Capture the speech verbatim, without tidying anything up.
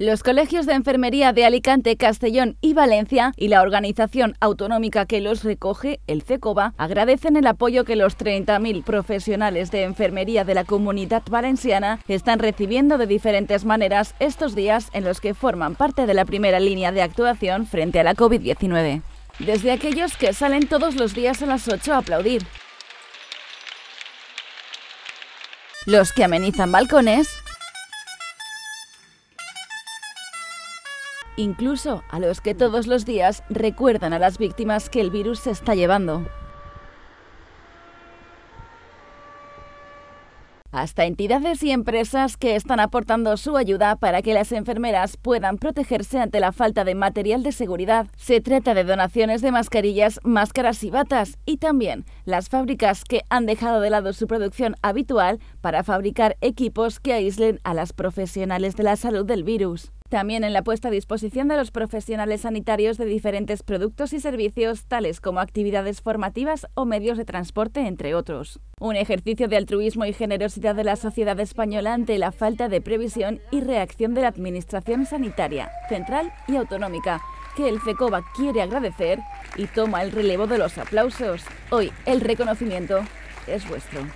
Los colegios de enfermería de Alicante, Castellón y Valencia y la organización autonómica que los recoge, el CECOVA, agradecen el apoyo que los treinta mil profesionales de enfermería de la Comunidad Valenciana están recibiendo de diferentes maneras estos días en los que forman parte de la primera línea de actuación frente a la COVID diecinueve. Desde aquellos que salen todos los días a las ocho a aplaudir, los que amenizan balcones, incluso a los que todos los días recuerdan a las víctimas que el virus se está llevando, hasta entidades y empresas que están aportando su ayuda para que las enfermeras puedan protegerse ante la falta de material de seguridad. Se trata de donaciones de mascarillas, máscaras y batas, y también las fábricas que han dejado de lado su producción habitual para fabricar equipos que aíslen a las profesionales de la salud del virus. También en la puesta a disposición de los profesionales sanitarios de diferentes productos y servicios, tales como actividades formativas o medios de transporte, entre otros. Un ejercicio de altruismo y generosidad de la sociedad española ante la falta de previsión y reacción de la administración sanitaria, central y autonómica, que el CECOVA quiere agradecer y toma el relevo de los aplausos. Hoy el reconocimiento es vuestro.